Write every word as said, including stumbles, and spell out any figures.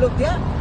look there.